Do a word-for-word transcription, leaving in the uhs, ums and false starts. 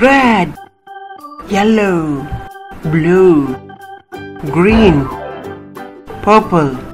Red, yellow, blue, green, purple.